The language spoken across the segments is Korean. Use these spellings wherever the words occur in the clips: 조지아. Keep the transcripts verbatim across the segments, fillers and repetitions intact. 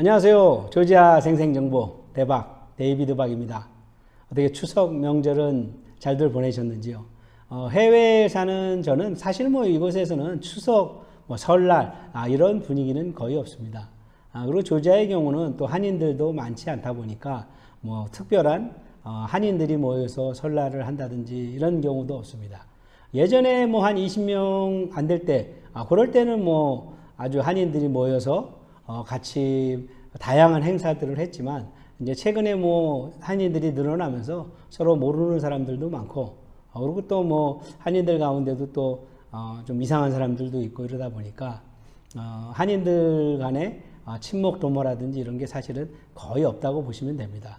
안녕하세요. 조지아 생생정보 대박, 데이비드 박입니다. 어떻게 추석 명절은 잘들 보내셨는지요? 어, 해외에 사는 저는 사실 뭐 이곳에서는 추석, 뭐 설날 아, 이런 분위기는 거의 없습니다. 아, 그리고 조지아의 경우는 또 한인들도 많지 않다 보니까 뭐 특별한 어, 한인들이 모여서 설날을 한다든지 이런 경우도 없습니다. 예전에 뭐 한 이십 명 안 될 때, 아, 그럴 때는 뭐 아주 한인들이 모여서 어, 같이 다양한 행사들을 했지만, 이제 최근에 뭐 한인들이 늘어나면서 서로 모르는 사람들도 많고, 어, 그리고 또 뭐 한인들 가운데도 또 어, 좀 이상한 사람들도 있고 이러다 보니까, 어, 한인들 간의 어, 친목 도모라든지 이런 게 사실은 거의 없다고 보시면 됩니다.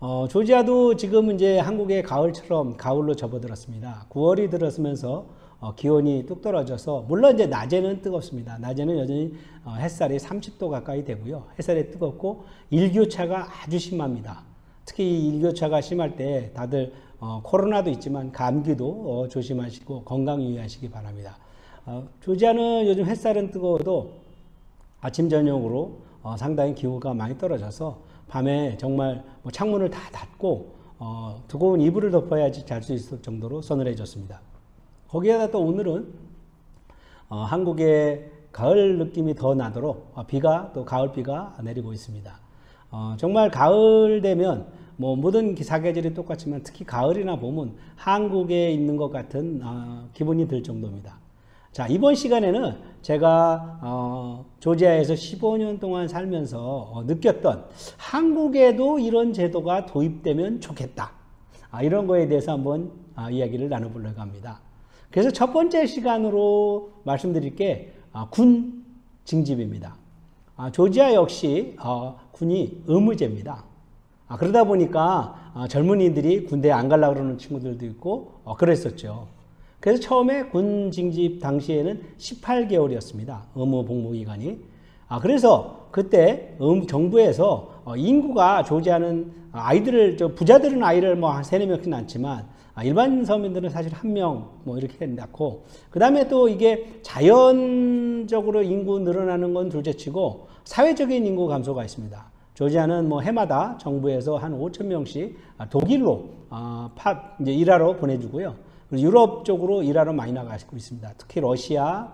어, 조지아도 지금 이제 한국의 가을처럼 가을로 접어들었습니다. 구월이 들었으면서 어, 기온이 뚝 떨어져서, 물론 이제 낮에는 뜨겁습니다. 낮에는 여전히 어, 햇살이 삼십 도 가까이 되고요. 햇살이 뜨겁고 일교차가 아주 심합니다. 특히 일교차가 심할 때 다들 어, 코로나도 있지만 감기도 어, 조심하시고 건강 유의하시기 바랍니다. 어, 조지아는 요즘 햇살은 뜨거워도 아침 저녁으로 어, 상당히 기온가 많이 떨어져서 밤에 정말 뭐 창문을 다 닫고 어, 두꺼운 이불을 덮어야지 잘 수 있을 정도로 서늘해졌습니다. 거기에다 또 오늘은 어, 한국의 가을 느낌이 더 나도록 어, 비가 또 가을비가 내리고 있습니다. 어, 정말 가을 되면 뭐 모든 사계절이 똑같지만 특히 가을이나 봄은 한국에 있는 것 같은 어, 기분이 들 정도입니다. 자, 이번 시간에는 제가 어, 조지아에서 십오 년 동안 살면서 어, 느꼈던 한국에도 이런 제도가 도입되면 좋겠다, 아, 이런 거에 대해서 한번 아, 이야기를 나눠보려고 합니다. 그래서 첫 번째 시간으로 말씀드릴 게 아, 군 징집입니다. 아, 조지아 역시 어, 군이 의무제입니다. 아, 그러다 보니까 아, 젊은이들이 군대에 안 가려고 그러는 친구들도 있고 어, 그랬었죠. 그래서 처음에 군 징집 당시에는 십팔 개월이었습니다. 의무 복무 기간이. 아, 그래서 그때 정부에서 어, 인구가 조지아는 아이들을, 저 부자들은 아이를 뭐 한 세네 명씩 낳지만 일반 서민들은 사실 한 명 뭐 이렇게 낳고, 그 다음에 또 이게 자연적으로 인구 늘어나는 건 둘째치고 사회적인 인구 감소가 있습니다. 조지아는 뭐 해마다 정부에서 한 오천 명씩 독일로 어, 파, 이제 일하러 보내주고요. 유럽 쪽으로 일하러 많이 나가고 있습니다. 특히 러시아,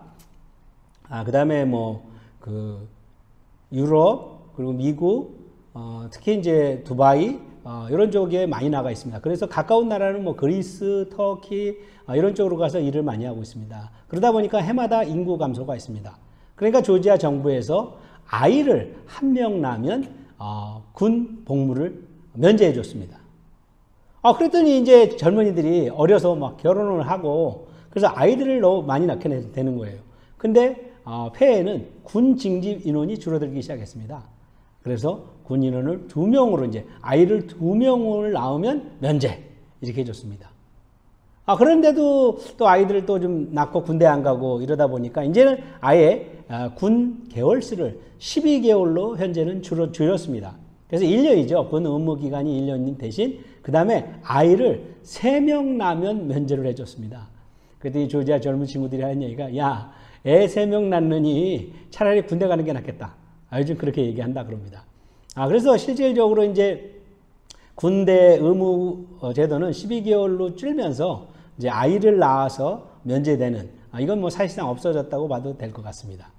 아, 그다음에 뭐 그 유럽 그리고 미국, 어, 특히 이제 두바이, 어, 이런 쪽에 많이 나가 있습니다. 그래서 가까운 나라는 뭐 그리스, 터키, 어, 이런 쪽으로 가서 일을 많이 하고 있습니다. 그러다 보니까 해마다 인구 감소가 있습니다. 그러니까 조지아 정부에서 아이를 한 명 낳으면 어, 군 복무를 면제해 줬습니다. 아, 그랬더니 이제 젊은이들이 어려서 막 결혼을 하고, 그래서 아이들을 너무 많이 낳게 되는 거예요. 근데 어, 폐해는 군 징집 인원이 줄어들기 시작했습니다. 그래서 군 인원을 두 명으로, 이제 아이를 두 명을 낳으면 면제, 이렇게 해줬습니다. 아, 그런데도 또 아이들을 또 좀 낳고 군대 안 가고 이러다 보니까 이제는 아예 어, 군 개월수를 십이 개월로 현재는 줄어, 줄였습니다. 그래서 일 년이죠. 군 의무 기간이 일 년 대신, 그 다음에 아이를 세 명 낳으면 면제를 해줬습니다. 그랬더니 조지아 젊은 친구들이 하는 얘기가, 야, 애 세 명 낳느니 차라리 군대 가는 게 낫겠다. 아, 요즘 그렇게 얘기한다 그럽니다. 아, 그래서 실질적으로 이제 군대 의무 제도는 십이 개월로 줄면서 이제 아이를 낳아서 면제되는, 아, 이건 뭐 사실상 없어졌다고 봐도 될 것 같습니다.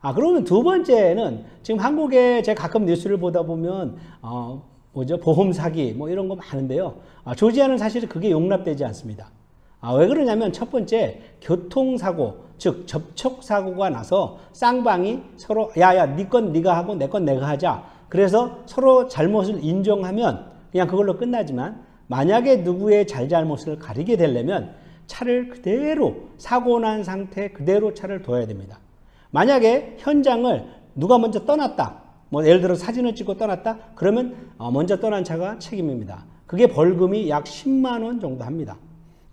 아, 그러면 두 번째는 지금 한국에 제가 가끔 뉴스를 보다 보면 어, 뭐죠? 보험 사기 뭐 이런 거 많은데요. 아, 조지아는 사실 그게 용납되지 않습니다. 아, 왜 그러냐면 첫 번째 교통사고, 즉 접촉사고가 나서 쌍방이 서로 야야 네 건 네가 하고 내 건 내가 하자, 그래서 서로 잘못을 인정하면 그냥 그걸로 끝나지만, 만약에 누구의 잘잘못을 가리게 되려면 차를 그대로 사고 난 상태 그대로 차를 둬야 됩니다. 만약에 현장을 누가 먼저 떠났다, 뭐 예를 들어 사진을 찍고 떠났다, 그러면 먼저 떠난 차가 책임입니다. 그게 벌금이 약 십만 원 정도 합니다.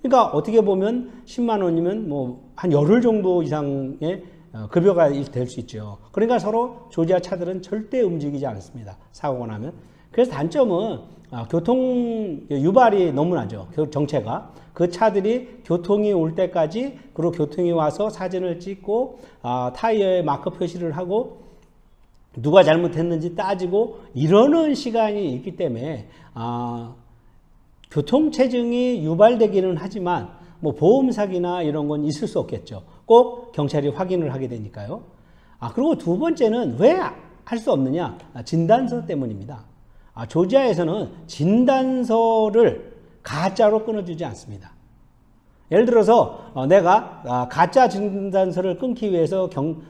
그러니까 어떻게 보면 십만 원이면 뭐 한 열흘 정도 이상의 급여가 될 수 있죠. 그러니까 서로 조지아 차들은 절대 움직이지 않습니다, 사고가 나면. 그래서 단점은 교통 유발이 너무 나죠, 정체가. 그 차들이 교통이 올 때까지, 그리고 교통이 와서 사진을 찍고 아, 타이어에 마크 표시를 하고 누가 잘못했는지 따지고 이러는 시간이 있기 때문에 아, 교통체증이 유발되기는 하지만 뭐 보험 사기나 이런 건 있을 수 없겠죠. 꼭 경찰이 확인을 하게 되니까요. 아, 그리고 두 번째는 왜 할 수 없느냐? 아, 진단서 때문입니다. 아, 조지아에서는 진단서를 가짜로 끊어주지 않습니다. 예를 들어서 어, 내가 아, 가짜 진단서를 끊기 위해서 경,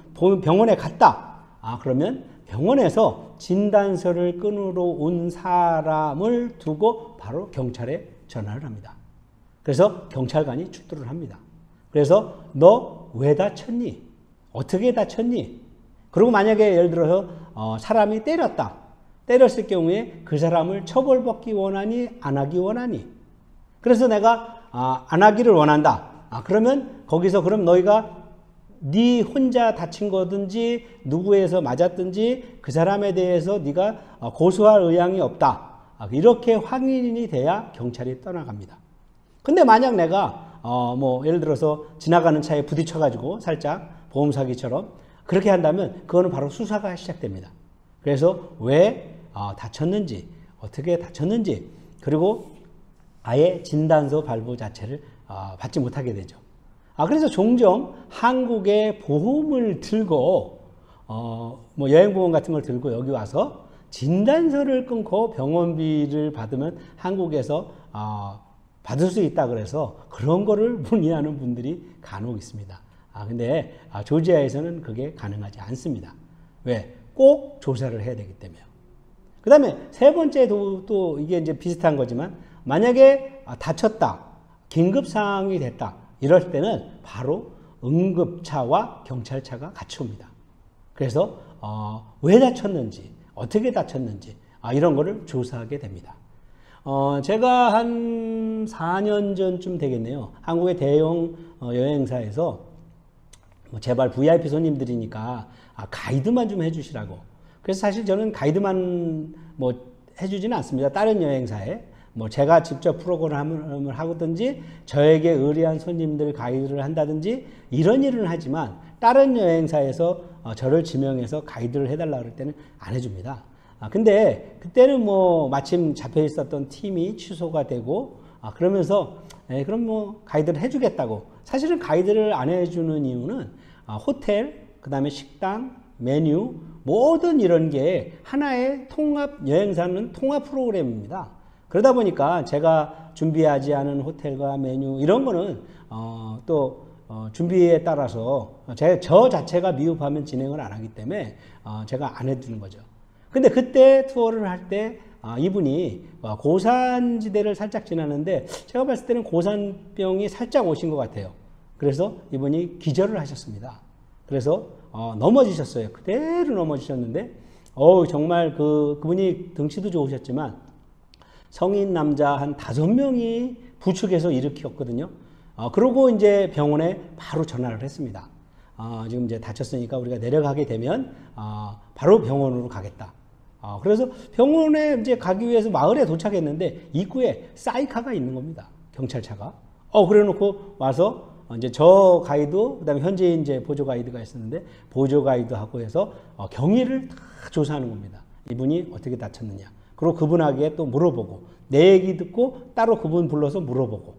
병원에 갔다. 아, 그러면 병원에서 진단서를 끊으러 온 사람을 두고 바로 경찰에 전화를 합니다. 그래서 경찰관이 출두를 합니다. 그래서 너 왜 다쳤니? 어떻게 다쳤니? 그리고 만약에 예를 들어서 어, 사람이 때렸다. 때렸을 경우에 그 사람을 처벌받기 원하니 안 하기 원하니? 그래서 내가 아, 안 하기를 원한다. 아, 그러면 거기서 그럼 너희가 네 혼자 다친 거든지 누구에서 맞았든지 그 사람에 대해서 네가 고소할 의향이 없다. 이렇게 확인이 돼야 경찰이 떠나갑니다. 근데 만약 내가 어 뭐 예를 들어서 지나가는 차에 부딪혀 가지고 살짝 보험 사기처럼 그렇게 한다면 그거는 바로 수사가 시작됩니다. 그래서 왜 어 다쳤는지 어떻게 다쳤는지 그리고 아예 진단서 발부 자체를 어 받지 못하게 되죠. 아, 그래서 종종 한국에 보험을 들고, 어, 뭐 여행보험 같은 걸 들고 여기 와서 진단서를 끊고 병원비를 받으면 한국에서, 어, 받을 수 있다 그래서 그런 거를 문의하는 분들이 간혹 있습니다. 아, 근데, 아, 조지아에서는 그게 가능하지 않습니다. 왜? 꼭 조사를 해야 되기 때문에요. 그 다음에 세 번째도 또 이게 이제 비슷한 거지만 만약에 아, 다쳤다. 긴급상황이 됐다. 이럴 때는 바로 응급차와 경찰차가 같이 옵니다. 그래서 어, 왜 다쳤는지 어떻게 다쳤는지 아, 이런 거를 조사하게 됩니다. 어, 제가 한 사 년 전쯤 되겠네요. 한국의 대형 여행사에서 뭐 제발 브이아이피 손님들이니까 아, 가이드만 좀 해주시라고. 그래서 사실 저는 가이드만 뭐 해주지는 않습니다. 다른 여행사에. 뭐 제가 직접 프로그램을 하든지 저에게 의뢰한 손님들 가이드를 한다든지 이런 일은 하지만 다른 여행사에서 저를 지명해서 가이드를 해달라 그럴 때는 안 해줍니다. 아, 근데 그때는 뭐 마침 잡혀 있었던 팀이 취소가 되고 아, 그러면서 에, 그럼 뭐 가이드를 해주겠다고. 사실은 가이드를 안 해주는 이유는 아, 호텔, 그 다음에 식당, 메뉴 모든 이런 게 하나의 통합 여행사는 통합 프로그램입니다. 그러다 보니까 제가 준비하지 않은 호텔과 메뉴 이런 거는 어, 또 어, 준비에 따라서 제, 저 자체가 미흡하면 진행을 안 하기 때문에 어, 제가 안 해주는 거죠. 근데 그때 투어를 할 때 아, 이분이 고산지대를 살짝 지나는데 제가 봤을 때는 고산병이 살짝 오신 것 같아요. 그래서 이분이 기절을 하셨습니다. 그래서 어, 넘어지셨어요. 그대로 넘어지셨는데 어우 정말 그, 그분이 등치도 좋으셨지만 성인 남자 한 다섯 명이 부축해서 일으켰거든요. 어, 그러고 이제 병원에 바로 전화를 했습니다. 어, 지금 이제 다쳤으니까 우리가 내려가게 되면, 어, 바로 병원으로 가겠다. 어, 그래서 병원에 이제 가기 위해서 마을에 도착했는데 입구에 사이카가 있는 겁니다. 경찰차가. 어, 그래 놓고 와서 이제 저 가이드, 그 다음에 현지인 이제 보조 가이드가 있었는데 보조 가이드하고 해서 어, 경위를 다 조사하는 겁니다. 이분이 어떻게 다쳤느냐. 그리고 그분에게 또 물어보고 내 얘기 듣고 따로 그분 불러서 물어보고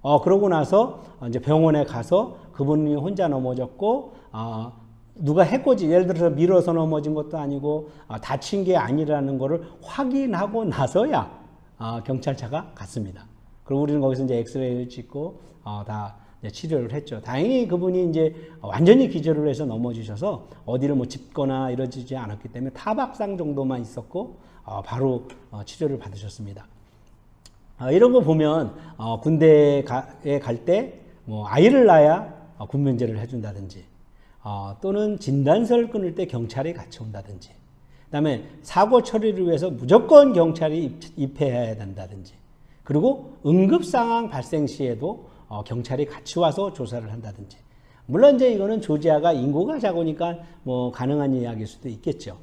어 그러고 나서 이제 병원에 가서 그분이 혼자 넘어졌고 어, 누가 해코지 예를 들어서 밀어서 넘어진 것도 아니고 어, 다친 게 아니라는 거를 확인하고 나서야 어, 경찰차가 갔습니다. 그리고 우리는 거기서 이제 엑스레이를 찍고 어, 다 이제 치료를 했죠. 다행히 그분이 이제 완전히 기절을 해서 넘어지셔서 어디를 뭐 짚거나 이러지 않았기 때문에 타박상 정도만 있었고 어, 바로 어, 치료를 받으셨습니다. 어, 이런 거 보면 어, 군대에 갈 때 뭐 아이를 낳아야 어, 군면제를 해준다든지 어, 또는 진단서를 끊을 때 경찰이 같이 온다든지 그 다음에 사고 처리를 위해서 무조건 경찰이 입회해야 된다든지 그리고 응급상황 발생 시에도 어, 경찰이 같이 와서 조사를 한다든지 물론 이제 이거는 조지아가 인구가 작으니까 뭐 가능한 이야기일 수도 있겠죠.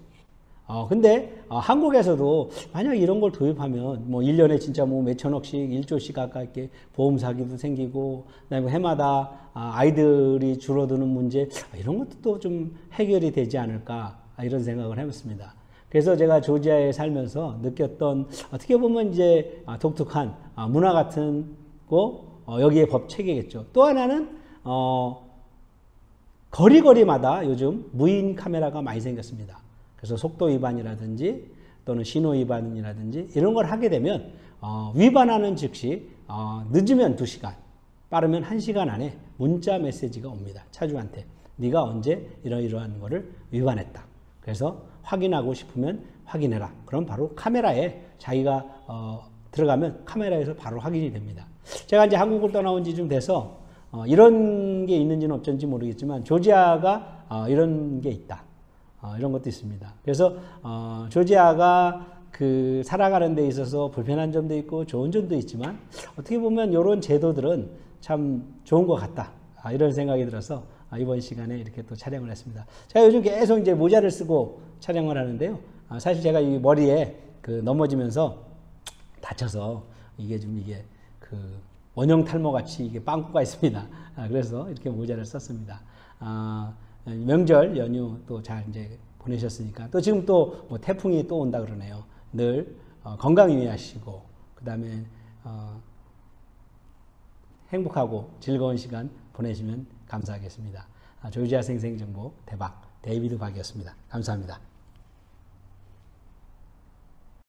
어, 근데, 어, 한국에서도 만약 이런 걸 도입하면, 뭐, 일 년에 진짜 뭐 몇천억씩, 일조씩 가깝게 보험 사기도 생기고, 그 다음에 해마다 아이들이 줄어드는 문제, 이런 것도 또 좀 해결이 되지 않을까. 이런 생각을 해봤습니다. 그래서 제가 조지아에 살면서 느꼈던 어떻게 보면 이제 독특한 문화 같은 거, 어, 여기에 법 체계겠죠. 또 하나는 어, 거리거리마다 요즘 무인 카메라가 많이 생겼습니다. 그래서 속도 위반이라든지 또는 신호 위반이라든지 이런 걸 하게 되면 어, 위반하는 즉시 어, 늦으면 두 시간, 빠르면 한 시간 안에 문자 메시지가 옵니다. 차주한테 네가 언제 이러이러한 거를 위반했다. 그래서 확인하고 싶으면 확인해라. 그럼 바로 카메라에 자기가 어, 들어가면 카메라에서 바로 확인이 됩니다. 제가 이제 한국을 떠나온 지 좀 돼서 어, 이런 게 있는지는 없는지 모르겠지만 조지아가 어, 이런 게 있다. 어, 이런 것도 있습니다. 그래서 어, 조지아가 그 살아가는 데 있어서 불편한 점도 있고 좋은 점도 있지만 어떻게 보면 이런 제도들은 참 좋은 것 같다. 아, 이런 생각이 들어서 아, 이번 시간에 이렇게 또 촬영을 했습니다. 제가 요즘 계속 이제 모자를 쓰고 촬영을 하는데요. 아, 사실 제가 이 머리에 그 넘어지면서 다쳐서 이게 좀 이게 그 원형 탈모 같이 이게 빵꾸가 있습니다. 아, 그래서 이렇게 모자를 썼습니다. 아, 명절 연휴 또 잘 이제 보내셨으니까 또 지금 또 뭐 태풍이 또 온다 그러네요. 늘 어, 건강 유의하시고 그다음에 어, 행복하고 즐거운 시간 보내시면 감사하겠습니다. 아, 조지아 생생정보 대박 데이비드 박이었습니다. 감사합니다.